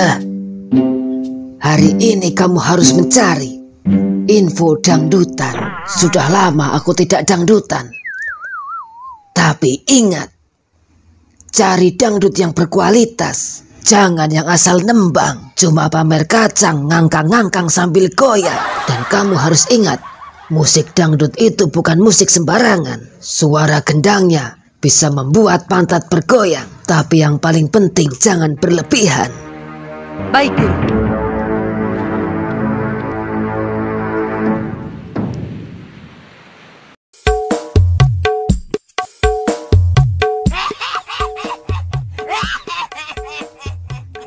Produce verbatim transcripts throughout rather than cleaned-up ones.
Hah, hari ini kamu harus mencari info dangdutan. Sudah lama aku tidak dangdutan. Tapi ingat, cari dangdut yang berkualitas. Jangan yang asal nembang, cuma pamer kacang, ngangkang-ngangkang sambil goyang. Dan kamu harus ingat, musik dangdut itu bukan musik sembarangan. Suara gendangnya bisa membuat pantat bergoyang. Tapi yang paling penting, jangan berlebihan. Baik, Guru.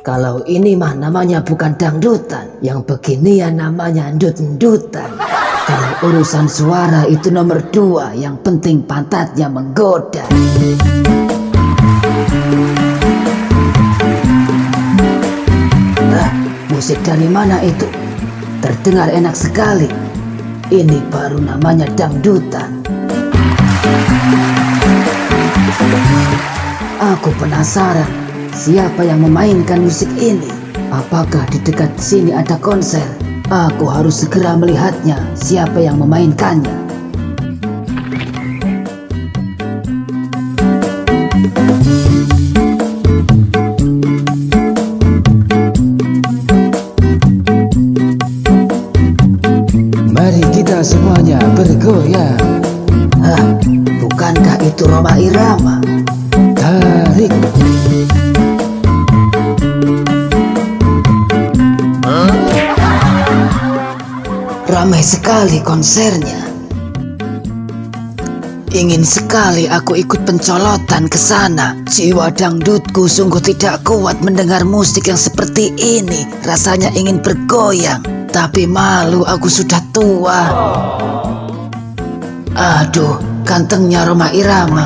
Kalau ini mah namanya bukan dangdutan. Yang beginian namanya endut-endutan. Kalau urusan suara itu nomor dua. Yang penting pantatnya menggoda. Nah, musik dari mana itu? Terdengar enak sekali. Ini baru namanya dangdutan. Aku penasaran, siapa yang memainkan musik ini? Apakah di dekat sini ada konser? Aku harus segera melihatnya. Siapa yang memainkannya? Mari kita semuanya bergoyang. Hah, bukankah itu Roma Irama? Tarik. Ramai sekali konsernya. Ingin sekali aku ikut pencolotan ke sana. Jiwa dangdutku sungguh tidak kuat mendengar musik yang seperti ini. Rasanya ingin bergoyang, tapi malu, aku sudah tua. Aduh, gantengnya Roma Irama.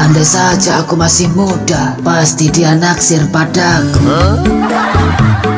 Andai saja aku masih muda, pasti dia naksir padaku.